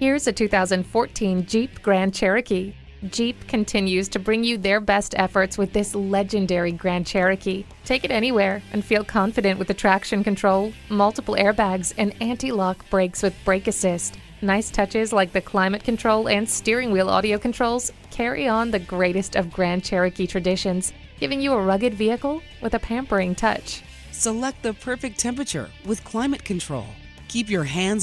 Here's a 2014 Jeep Grand Cherokee. Jeep continues to bring you their best efforts with this legendary Grand Cherokee. Take it anywhere and feel confident with the traction control, multiple airbags, and anti-lock brakes with brake assist. Nice touches like the climate control and steering wheel audio controls carry on the greatest of Grand Cherokee traditions, giving you a rugged vehicle with a pampering touch. Select the perfect temperature with climate control. Keep your hands